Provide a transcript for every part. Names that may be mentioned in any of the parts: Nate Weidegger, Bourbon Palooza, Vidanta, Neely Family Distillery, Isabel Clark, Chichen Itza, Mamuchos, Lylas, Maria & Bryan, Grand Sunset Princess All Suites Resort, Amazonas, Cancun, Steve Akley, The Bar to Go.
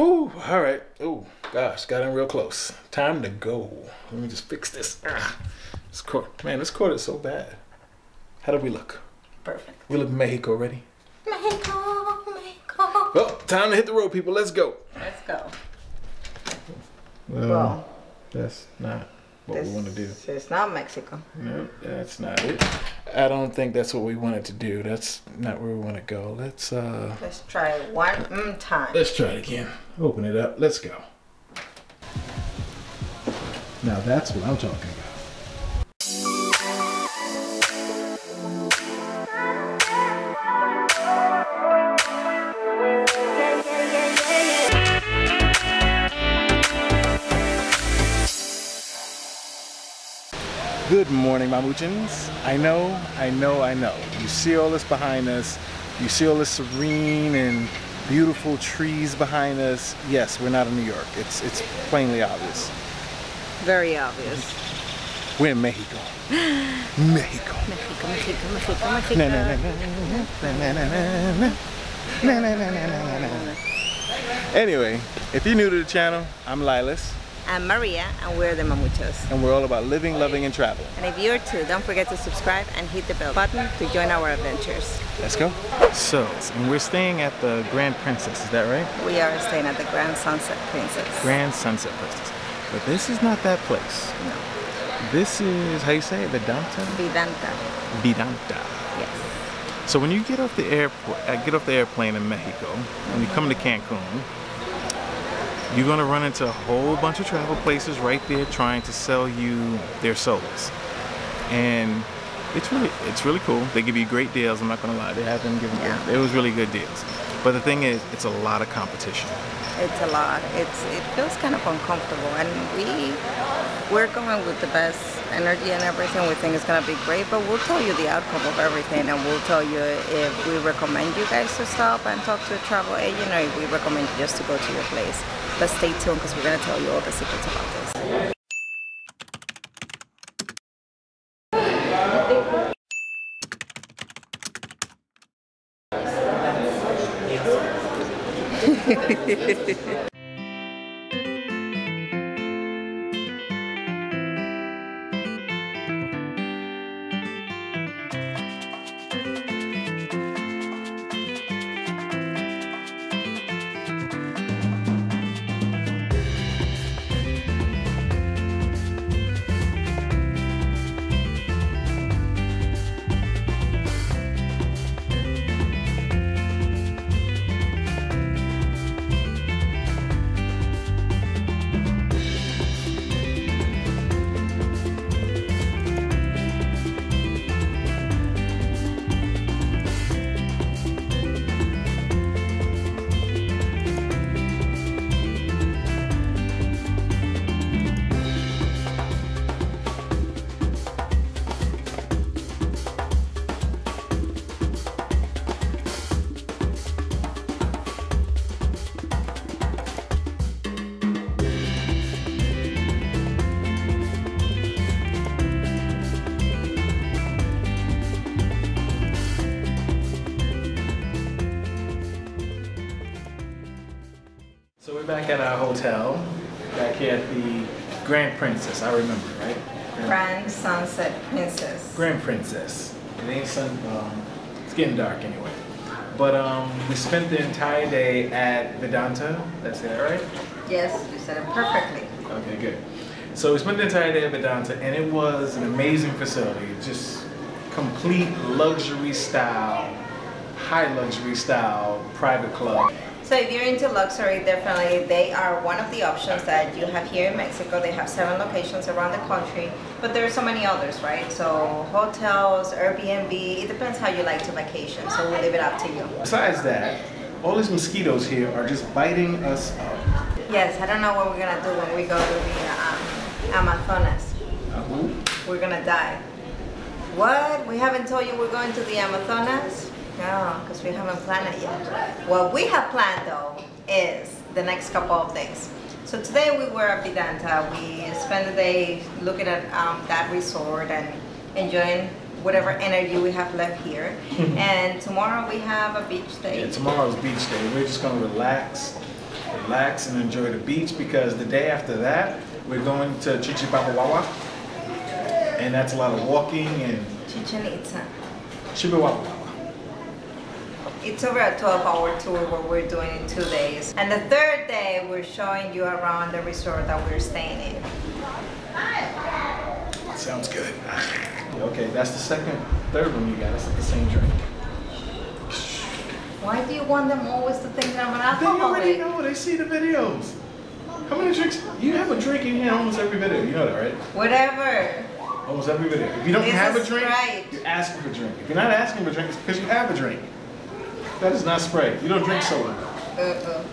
Whew, all right. Oh, gosh, got in real close. Time to go. Let me just fix this. This court, man, this court is so bad. How did we look? Perfect. We look Mexico ready. Mexico, Mexico. Well, time to hit the road, people. Let's go. Let's go. Well, that's not what we want to do. It's not Mexico. No, that's not it. I don't think that's what we wanted to do. That's not where we want to go. Let's try it one time. Let's try it again. Open it up. Let's go. Now that's what I'm talking about. Good morning, Mamuchins. I know. You see all this behind us. You see all this serene and beautiful trees behind us. Yes, we're not in New York. It's plainly obvious. Very obvious. We're in Mexico. Mexico. Mexico, Mexico, Mexico, Mexico. Na na na na na na na na na. Anyway, if you're new to the channel, I'm Lylas. I'm Maria, and we're the Mamuchos. And we're all about living, loving, and travel. And if you're too, don't forget to subscribe and hit the bell button to join our adventures. Let's go. So, and we're staying at the Grand Princess, is that right? We are staying at the Grand Sunset Princess. Grand Sunset Princess. But this is not that place. No. This is, how you say it, Vidanta? Vidanta. Vidanta. Yes. So when you get off the airport, get off the airplane in Mexico, when you come to Cancun, you're gonna run into a whole bunch of travel places right there trying to sell you their souls. And it's really cool. They give you great deals, I'm not gonna lie. They have been giving it was really good deals. But the thing is, it's a lot of competition. It's a lot. It feels kind of uncomfortable. And we're going with the best energy and everything. We think it's gonna be great, but we'll tell you the outcome of everything, and we'll tell you if we recommend you guys to stop and talk to a travel agent, or if we recommend you just to go to your place. But stay tuned, because we're going to tell you all the secrets about this. Back at our hotel, back here at the Grand Princess, I remember, right? Grand Sunset Princess. Grand Princess. It ain't sun, it's getting dark anyway. But we spent the entire day at Vidanta, that's it, right? Yes, you said it perfectly. Okay, good. So we spent the entire day at Vidanta, and it was an amazing facility. Just complete luxury style, high luxury style private club. So if you're into luxury, definitely they are one of the options that you have here in Mexico. They have 7 locations around the country, but there are so many others, right? So hotels, Airbnb, it depends how you like to vacation, so we'll leave it up to you. Besides that, all these mosquitoes here are just biting us up. Yes, I don't know what we're going to do when we go to the Amazonas. We're going to die. What? We haven't told you we're going to the Amazonas? No, because we haven't planned it yet. What we have planned, though, is the next couple of days. So today we were at Vidanta. We spent the day looking at that resort and enjoying whatever energy we have left here. And tomorrow we have a beach day. Yeah, tomorrow's beach day. We're just going to relax relax, and enjoy the beach, because the day after that, we're going to Chichipapawawa, and that's a lot of walking and... Chichen Itza. Chipapawawa. It's over a 12-hour tour what we're doing in 2 days. And the third day, we're showing you around the resort that we're staying in. Sounds good. Okay, that's the third one you got. It's like the same drink. Why do you want them always to think that I'm an alcoholic? They already know. They see the videos. How many drinks? You have a drink in here almost every video. You know that, right? Whatever. Almost every video. If you don't have a drink, you're asking for a drink. If you're not asking for a drink, it's because you have a drink. That is not Sprite. You don't drink soda.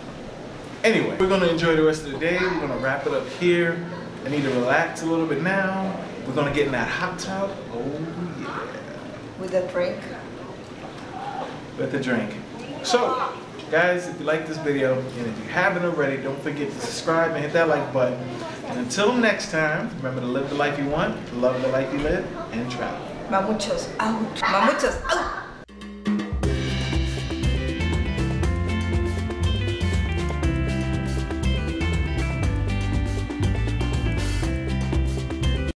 Anyway, we're going to enjoy the rest of the day. We're going to wrap it up here. I need to relax a little bit now. We're going to get in that hot tub. Oh, yeah. With a drink. With a drink. So, guys, if you like this video, and if you haven't already, don't forget to subscribe and hit that like button. And until next time, remember to live the life you want, love the life you live, and travel. Mamuchos out. Mamuchos out.